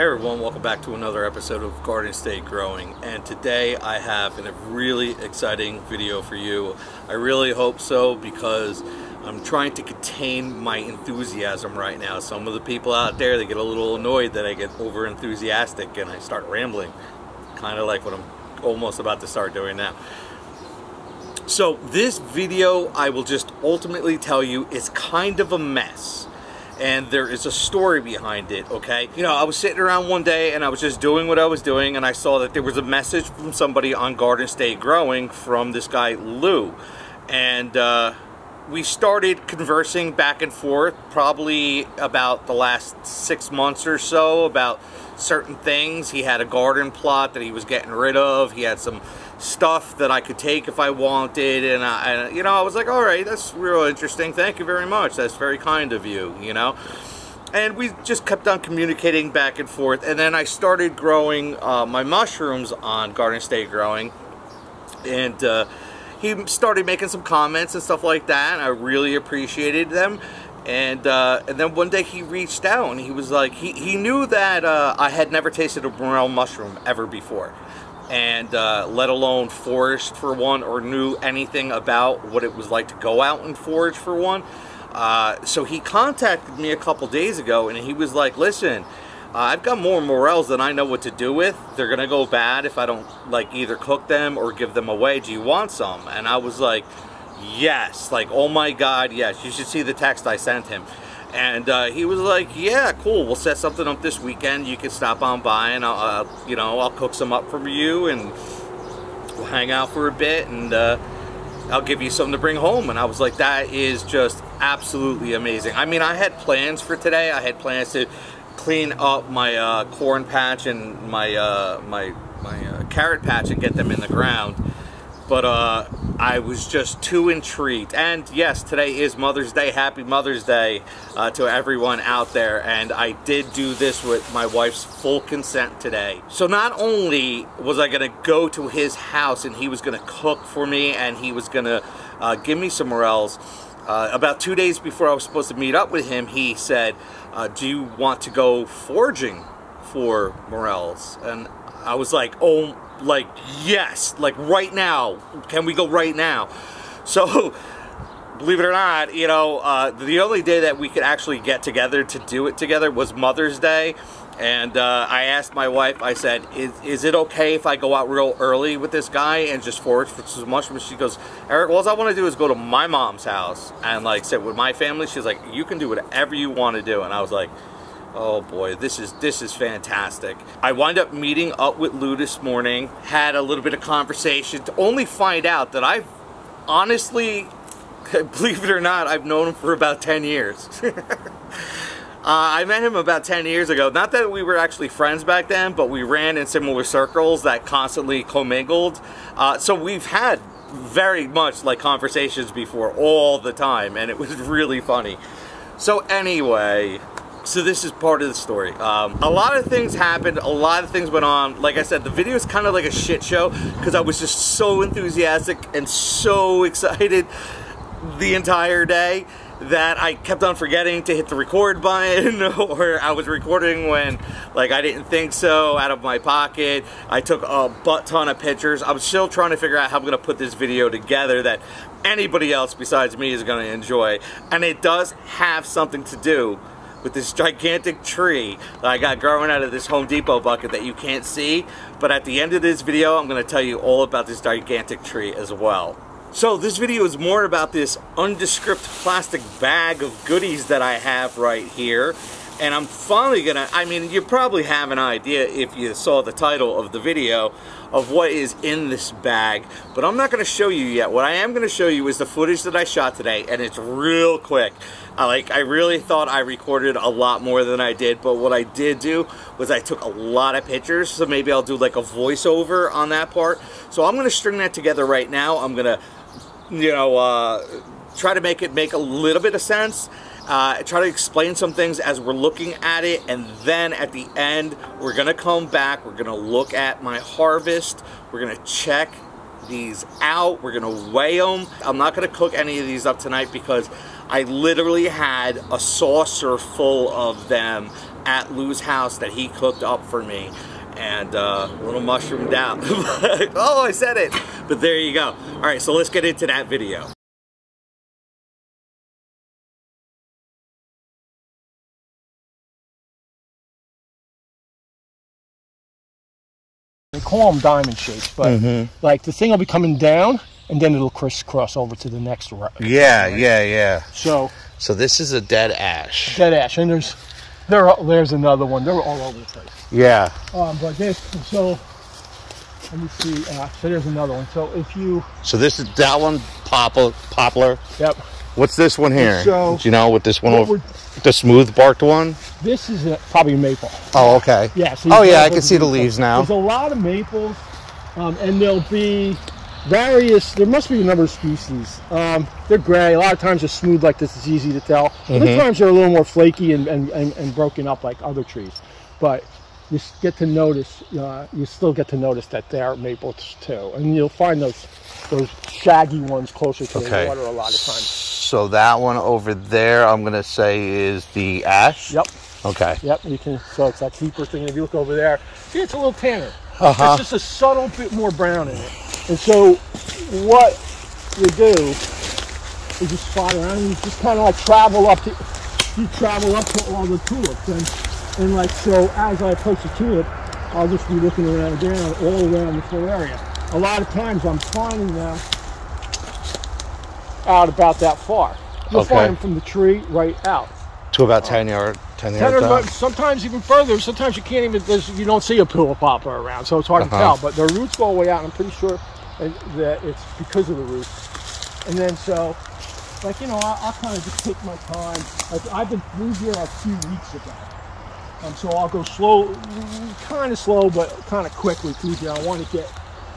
Hey everyone, welcome back to another episode of Garden State Growing, and today I have a really exciting video for you. I really hope so, because I'm trying to contain my enthusiasm right now. Some of the people out there, they get a little annoyed that I get over enthusiastic and I start rambling, kind of like what I'm almost about to start doing now. So this video, I will just ultimately tell you, is kind of a mess. And there is a story behind it, okay? You know, I was sitting around one day and I was just doing what I was doing, and I saw that there was a message from somebody on Garden State Growing from this guy, Lou. And we started conversing back and forth probably about the last 6 months or so about certain things. He had a garden plot that he was getting rid of. He had some stuff that I could take if I wanted, and you know, I was like, all right, that's real interesting, thank you very much, that's very kind of you, you know. And we just kept on communicating back and forth, and then I started growing my mushrooms on Garden State Growing, and he started making some comments and stuff like that, and I really appreciated them. And then one day he reached out and he was like, he knew that I had never tasted a morel mushroom ever before, and let alone foraged for one or knew anything about what it was like to go out and forage for one. So he contacted me a couple days ago and he was like, listen, I've got more morels than I know what to do with. They're gonna go bad if I don't like either cook them or give them away. Do you want some? And I was like, yes, like, oh my god, yes, you should see the text I sent him. And he was like, yeah, cool, we'll set something up this weekend, you can stop on by and I'll you know, I'll cook some up for you and we'll hang out for a bit, and I'll give you something to bring home. And I was like, that is just absolutely amazing. I mean, I had plans for today. I had plans to clean up my corn patch and my my carrot patch and get them in the ground, but I was just too intrigued. And yes, today is Mother's Day. Happy Mother's Day to everyone out there. And I did do this with my wife's full consent today. So not only was I gonna go to his house and he was gonna cook for me and he was gonna give me some morels, about 2 days before I was supposed to meet up with him, he said, do you want to go foraging for morels? And I was like, oh, like, yes, like right now, can we go right now? So believe it or not, you know, the only day that we could actually get together to do it together was Mother's Day. And I asked my wife, I said, is it okay if I go out real early with this guy and just forage for some mushrooms? She goes, Eric, all I want to do is go to my mom's house and like sit with my family. She's like, you can do whatever you want to do. And I was like, oh boy, this is fantastic. I wind up meeting up with Lou this morning, had a little bit of conversation, to only find out that I've honestly, believe it or not, I've known him for about 10 years. I met him about 10 years ago. Not that we were actually friends back then, but we ran in similar circles that constantly commingled. So we've had very much like conversations before all the time, and it was really funny. So anyway, so this is part of the story. A lot of things happened, a lot of things went on. Like I said, the video is kind of like a shit show because I was just so enthusiastic and so excited the entire day that I kept on forgetting to hit the record button, or I was recording when like I didn't think so out of my pocket. I took a butt ton of pictures. I'm still trying to figure out how I'm gonna put this video together that anybody else besides me is gonna enjoy. And it does have something to do with this gigantic tree that I got growing out of this Home Depot bucket that you can't see. But at the end of this video, I'm gonna tell you all about this gigantic tree as well. So this video is more about this nondescript plastic bag of goodies that I have right here. And I'm finally gonna, I mean, you probably have an idea if you saw the title of the video of what is in this bag, but I'm not gonna show you yet. What I am gonna show you is the footage that I shot today, and it's real quick. Like, I really thought I recorded a lot more than I did, but what I did do was I took a lot of pictures, so maybe I'll do like a voiceover on that part. So I'm gonna string that together right now. I'm gonna, you know, try to make it make a little bit of sense. Try to explain some things as we're looking at it, and then at the end we're gonna come back, we're gonna look at my harvest, we're gonna check these out, we're gonna weigh them. I'm not gonna cook any of these up tonight because I literally had a saucer full of them at Lou's house that he cooked up for me, and a little mushroomed out. Oh, I said it, but there you go. All right, so let's get into that video. They call them diamond shapes, but like the thing will be coming down and then it'll crisscross over to the next row. Yeah, right? Yeah. So this is a dead ash. Dead ash, and there's another one. They're all over the place. Yeah. But this, so let me see. So there's another one. So if you. So this is that one, poplar. Yep. What's this one here? So do you know what this one over? The smooth barked one. This is probably maple. Oh, okay. Yeah. So oh, yeah. I can see the leaves now. There's a lot of maples, and there'll be various. There must be a number of species. They're gray. A lot of times they're smooth like this. It's easy to tell. Other times they're a little more flaky and broken up like other trees. But you get to notice. You still get to notice that they are maples too, and you'll find those shaggy ones closer to the water a lot of times. So that one over there, I'm gonna say is the ash. Yep. Okay. Yep. You can. So it's that deeper thing. If you look over there, see, it's a little tanner. It's just a subtle bit more brown in it. And so, what you do is you spot around and you just kind of like travel up to all the tulips. And like so, as I approach the tulip, I'll just be looking around down all around the full area. A lot of times, I'm finding them out about that far. You'll find them from the tree right out to about 10 yards, sometimes even further. Sometimes you can't even, you don't see a tulip poplar around, so it's hard to tell, but their roots go all the way out, and I'm pretty sure that it's because of the roots. And then so, like, you know, I'll kind of just take my time. I've been through here a few weeks ago, so I'll go slow, kind of slow, but kind of quickly through here. I want to get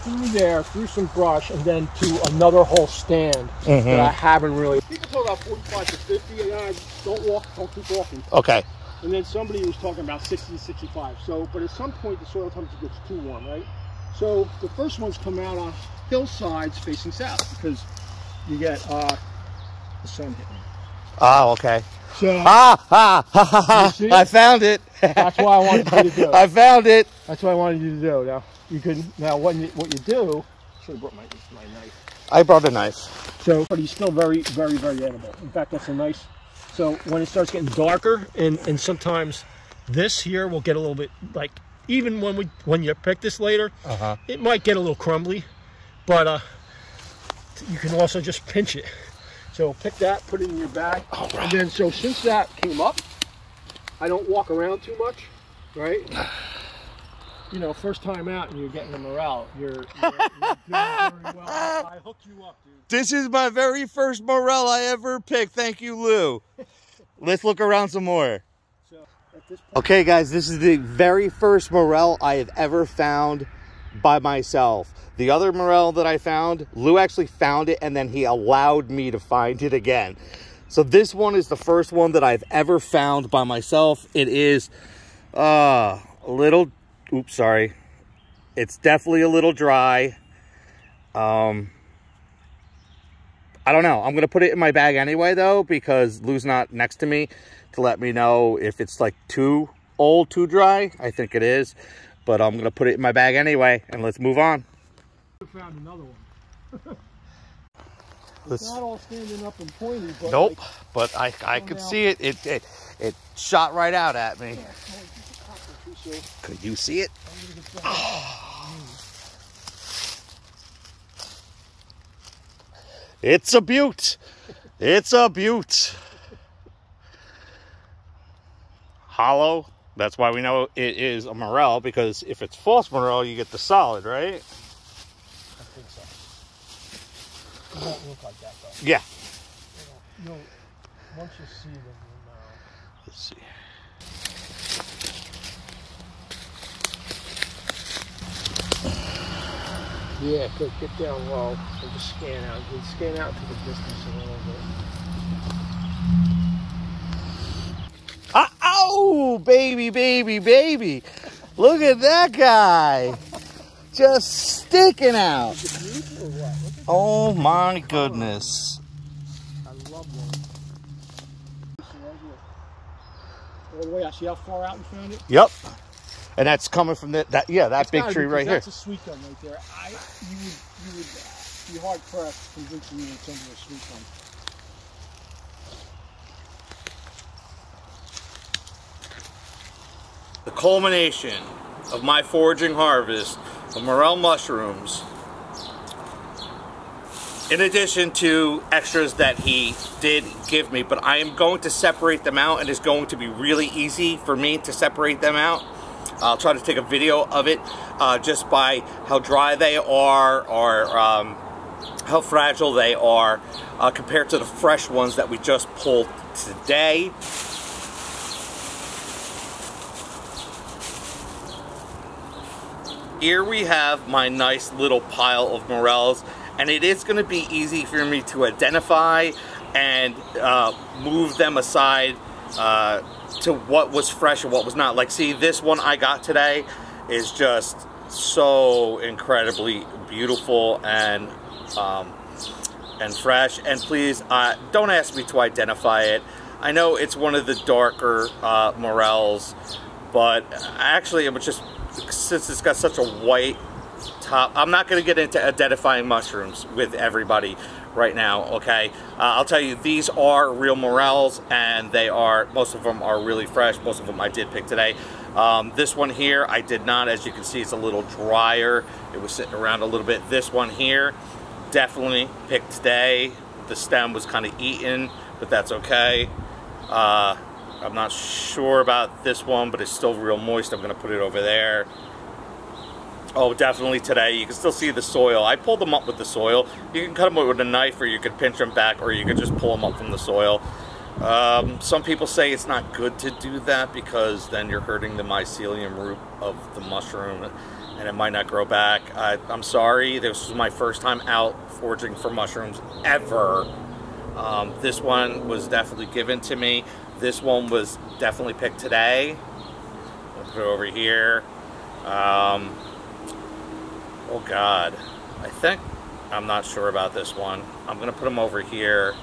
through there, through some brush, and then to another whole stand that I haven't really. People talk about 45 to 50, and I don't keep walking. Okay. And then somebody was talking about 60 to 65. So, but at some point the soil temperature gets too warm, right? So the first ones come out on hillsides facing south because you get the sun hitting. Oh, okay. So, I found it. That's why I wanted you to do it. I found it. That's what I wanted you to do. Now you can. Now what you do? I should have brought my knife. I brought a knife. So, but he's still very, very, very edible. In fact, that's a nice. So when it starts getting darker, and sometimes this here will get a little bit like, even when you pick this later, it might get a little crumbly, but you can also just pinch it. So pick that, put it in your bag, and then so since that came up, I don't walk around too much, right? You know, first time out and you're getting a morel. You're doing very well. I hooked you up, dude. This is my very first morel I ever picked. Thank you, Lou. Let's look around some more. So, at this point, okay, guys, this is the very first morel I have ever found by myself. The other morel that I found, Lou actually found it and then he allowed me to find it again. So this one is the first one that I've ever found by myself. It is a little, oops, sorry. It's definitely a little dry. I don't know. I'm going to put it in my bag anyway though, because Lou's not next to me to let me know if it's like too old, too dry. I think it is. But I'm going to put it in my bag anyway, and let's move on. I found another one. It's not all standing up and pointy. But nope, like, but I could see it. It shot right out at me. Yeah, could you see it? Oh. It's a beaut. It's a beaut. Hollow. That's why we know it is a morel, because if it's false morel, you get the solid, right? I think so. It doesn't look like that, though. Yeah. You'll, once you see them, you know. Let's see. Yeah, good. Get down low and just scan out. You can scan out to the distance a little bit. Oh, baby, baby, baby. Look at that guy. Just sticking out. Oh, my goodness. I love one. the way. I see how far out in front of it? Yep. And that's coming from the, that big tree right here. That's a sweet gum right there. You would be hard pressed convincing me it's under a sweet gum. The culmination of my foraging harvest of morel mushrooms, in addition to extras that he did give me, but I am going to separate them out, and it's going to be really easy for me to separate them out. I'll try to take a video of it just by how dry they are or how fragile they are compared to the fresh ones that we just pulled today. Here we have my nice little pile of morels, and it is going to be easy for me to identify and move them aside to what was fresh and what was not. Like, see, this one I got today is just so incredibly beautiful and fresh. And please, don't ask me to identify it. I know it's one of the darker morels, but actually it was just, since it's got such a white top, I'm not gonna get into identifying mushrooms with everybody right now, okay? I'll tell you, these are real morels, and they are, most of them are really fresh. Most of them I did pick today. This one here, I did not. As you can see, it's a little drier. It was sitting around a little bit. This one here, definitely picked today. The stem was kind of eaten, but that's okay. I'm not sure about this one, but it's still real moist. I'm gonna put it over there. Oh, definitely today. You can still see the soil. I pulled them up with the soil. You can cut them with a knife, or you could pinch them back, or you could just pull them up from the soil. Some people say it's not good to do that because then you're hurting the mycelium root of the mushroom and it might not grow back. I'm sorry, this was my first time out foraging for mushrooms ever. This one was definitely given to me. This one was definitely picked today. I'll put it over here. Oh God, I think, I'm not sure about this one. I'm gonna put them over here.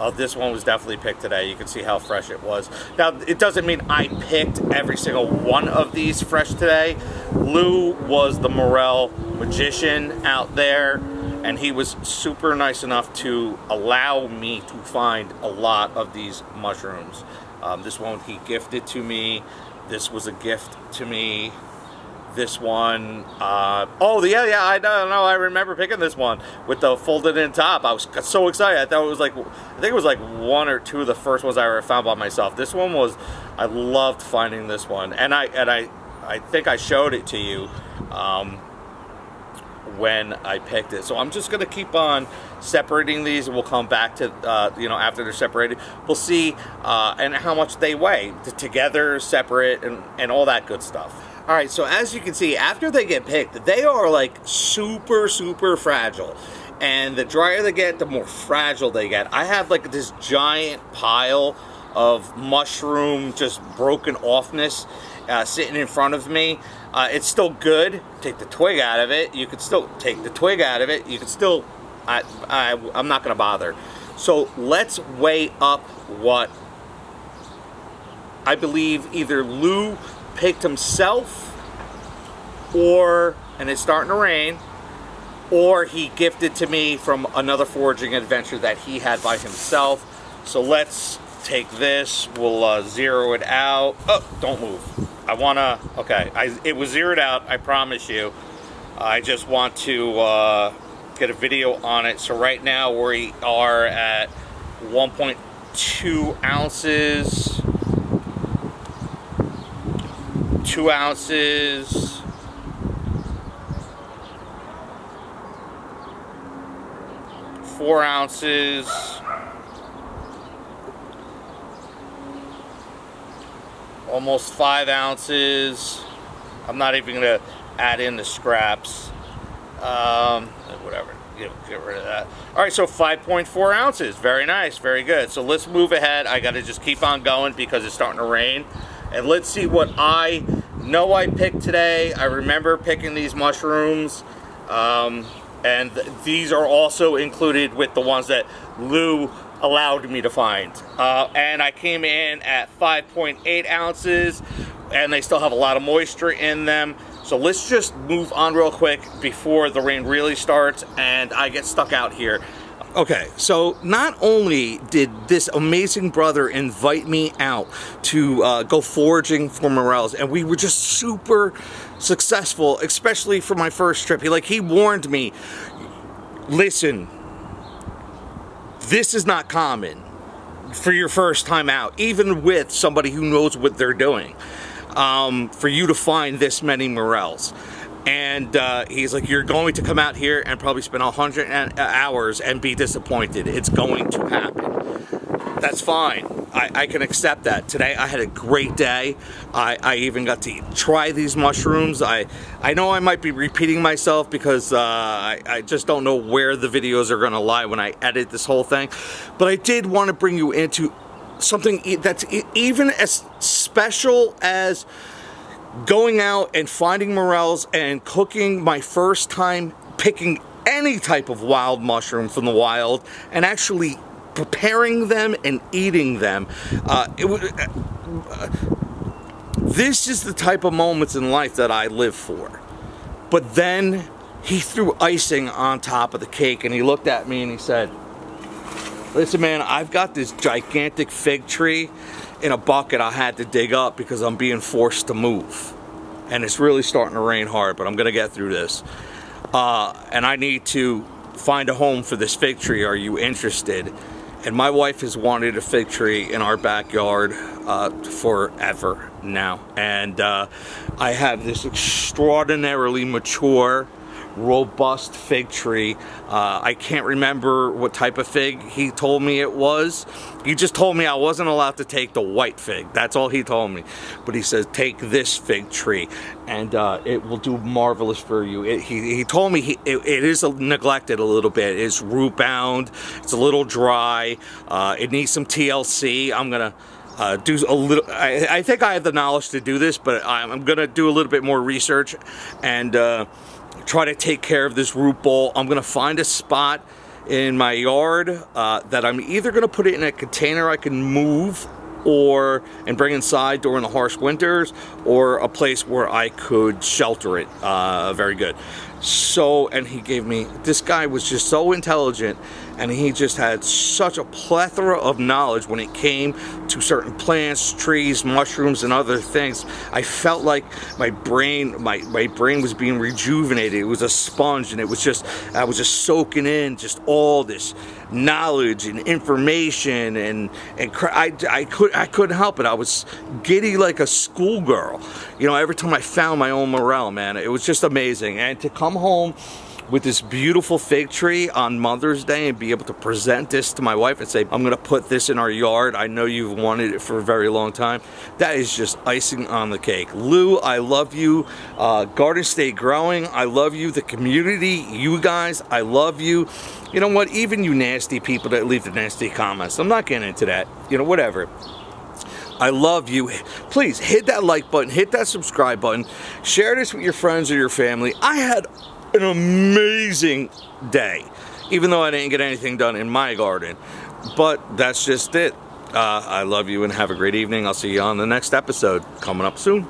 Oh, this one was definitely picked today. You can see how fresh it was. Now, it doesn't mean I picked every single one of these fresh today. Lou was the morel magician out there, and he was super nice enough to allow me to find a lot of these mushrooms. This one he gifted to me. This was a gift to me. This one, oh yeah, I don't know, I remember picking this one with the folded in top. I was so excited. I thought it was like, I think it was like one or two of the first ones I ever found by myself. This one was, I loved finding this one. And I think I showed it to you when I picked it. So I'm just gonna keep on separating these, and we'll come back to, you know, after they're separated, we'll see and how much they weigh together, separate, and all that good stuff. All right, so as you can see, after they get picked, they are like super, super fragile. And the drier they get, the more fragile they get. I have like this giant pile of mushroom, just broken offness sitting in front of me. It's still good. Take the twig out of it. You could still take the twig out of it. You could still, I'm not gonna bother. So let's weigh up what I believe either Lou picked himself, or, and it's starting to rain, or he gifted to me from another foraging adventure that he had by himself. So let's take this, we'll zero it out. Oh, don't move. I wanna, okay, it was zeroed out, I promise you. I just want to get a video on it. So right now we are at 1.2 ounces, 2 ounces, 4 ounces, 5 ounces. I'm not even gonna add in the scraps. Whatever, get rid of that. All right, so 5.4 ounces, very nice, very good. So let's move ahead. I gotta just keep on going because it's starting to rain. And let's see what I know I picked today. I remember picking these mushrooms. And these are also included with the ones that Lou allowed me to find. And I came in at 5.8 ounces, and they still have a lot of moisture in them. So let's just move on real quick before the rain really starts and I get stuck out here. Okay, so not only did this amazing brother invite me out to go foraging for morels, and we were just super successful, especially for my first trip. He warned me, listen, this is not common for your first time out, even with somebody who knows what they're doing, for you to find this many morels. And he's like, you're going to come out here and probably spend 100 hours and be disappointed. It's going to happen. That's fine. I can accept that. Today I had a great day. I even got to try these mushrooms. I know I might be repeating myself because I just don't know where the videos are going to lie when I edit this whole thing. But I did want to bring you into something that's even as special as going out and finding morels and cooking, my first time picking any type of wild mushroom from the wild and actually preparing them and eating them. This is the type of moments in life that I live for. But then he threw icing on top of the cake, and he looked at me and he said, listen, man, I've got this gigantic fig tree in a bucket I had to dig up because I'm being forced to move. And it's really starting to rain hard, but I'm going to get through this. And I need to find a home for this fig tree. Are you interested? And my wife has wanted a fig tree in our backyard forever now. And I have this extraordinarily mature, robust fig tree. I can't remember what type of fig he told me it was. He just told me I wasn't allowed to take the white fig. That's all he told me. But he says, take this fig tree and it will do marvelous for you. He told me it is neglected a little bit. It's root bound. It's a little dry. It needs some TLC. I'm going to do a little, I think I have the knowledge to do this, but I'm going to do a little bit more research and try to take care of this root ball. I'm going to find a spot in my yard that I'm either going to put it in a container I can move and bring inside during the harsh winters, or a place where I could shelter it. Very good. So, and he gave me, this guy was just so intelligent, and he just had such a plethora of knowledge when it came to certain plants, trees, mushrooms, and other things. I felt like my brain was being rejuvenated. It was a sponge, and it was just, I was just soaking in just all this knowledge and information, and I couldn't help it. I was giddy like a schoolgirl, you know, every time I found my own morel, man. It was just amazing. And to come home with this beautiful fig tree on Mother's Day and be able to present this to my wife and say, I'm going to put this in our yard. I know you've wanted it for a very long time. That is just icing on the cake. Lou, I love you. Garden State Growing, I love you. The community, you guys, I love you. You know what? Even you nasty people that leave the nasty comments. I'm not getting into that. You know, whatever. I love you. Please hit that like button, hit that subscribe button, share this with your friends or your family. I had an amazing day, even though I didn't get anything done in my garden, but that's just it. I love you and have a great evening. I'll see you on the next episode coming up soon.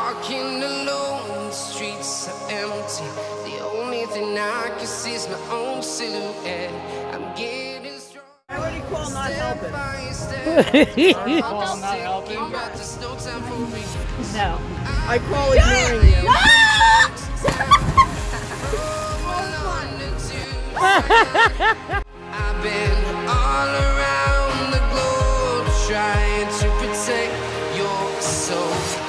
walking alone, the streets are empty. The only thing I can see is my own silhouette. I'm getting strong. I already call not helping. I call not helping. No. I call ignoring you. I've been all around the globe trying to protect your soul.